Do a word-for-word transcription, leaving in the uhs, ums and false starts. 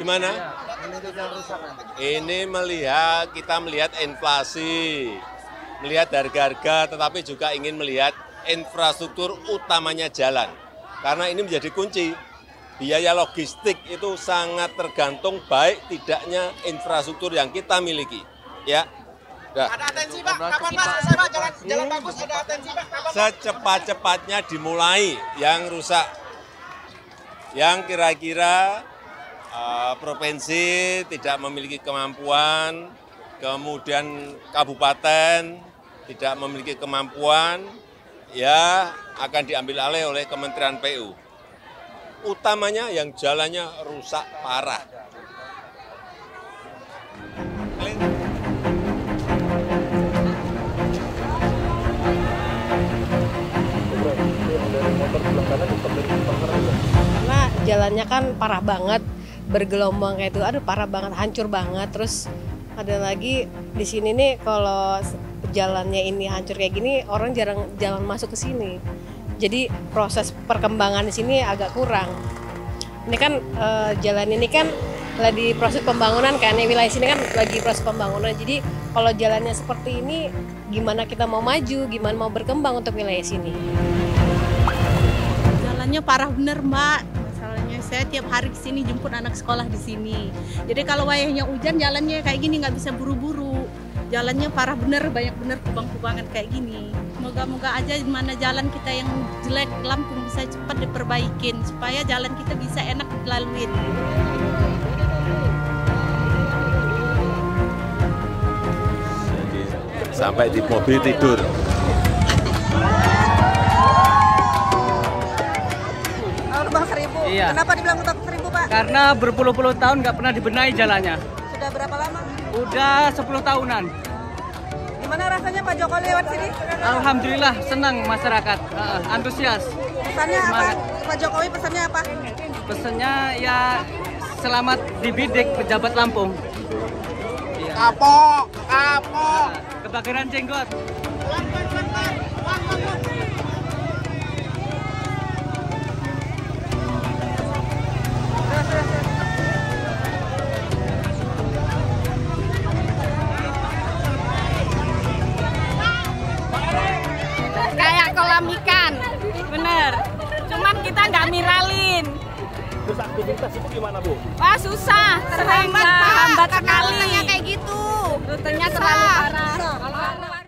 Gimana? Ini melihat, kita melihat inflasi, melihat harga-harga, tetapi juga ingin melihat infrastruktur utamanya jalan. Karena ini menjadi kunci. Biaya logistik itu sangat tergantung baik tidaknya infrastruktur yang kita miliki. Ya. Dah. Ada atensi, Pak. Kapan, Pak? Selesai, Pak? Jalan, jalan hmm. bagus, ada atensi, Pak. Kapan, Pak? Secepat-cepatnya dimulai yang rusak. Yang kira-kira uh, provinsi tidak memiliki kemampuan, kemudian kabupaten tidak memiliki kemampuan, ya akan diambil alih oleh Kementerian P U. Utamanya yang jalannya rusak parah. Karena jalannya kan parah banget, bergelombang kayak itu, aduh parah banget, hancur banget. Terus ada lagi di sini nih kalau jalannya ini hancur kayak gini, orang jarang jalan masuk ke sini. Jadi proses perkembangan di sini agak kurang. Ini kan e, jalan ini kan lagi proses pembangunan kan, ya, wilayah sini kan lagi proses pembangunan. Jadi kalau jalannya seperti ini, gimana kita mau maju, gimana mau berkembang untuk wilayah sini? Jalannya parah bener, Mbak. Masalahnya saya tiap hari ke sini jemput anak sekolah di sini. Jadi kalau wayahnya hujan, jalannya kayak gini nggak bisa buru-buru. Jalannya parah bener, banyak bener kubang-kubangan kayak gini. Moga-moga aja mana jalan kita yang jelek Lampung bisa cepat diperbaikin supaya jalan kita bisa enak dilaluin. Jadi sampai di mobil tidur. Iya. Kenapa dibilang rusak seribu, Pak? Karena berpuluh-puluh tahun nggak pernah dibenahi jalannya. Sudah berapa lama? Udah sepuluh tahunan. Gimana rasanya Pak Jokowi lewat sini? Alhamdulillah, senang masyarakat, uh, antusias. Pesannya apa? Pak Jokowi pesannya apa? Pesannya ya selamat dibidik pejabat Lampung. Iya. Kapok, kapok. Kebakaran jenggot. Ikan, bener. Cuman kita nggak miralin. Terus aktivitas itu gimana, Bu? Wah, susah, terhambat, terhambat sekali. Rutenya kayak gitu. Rutenya terlalu parah.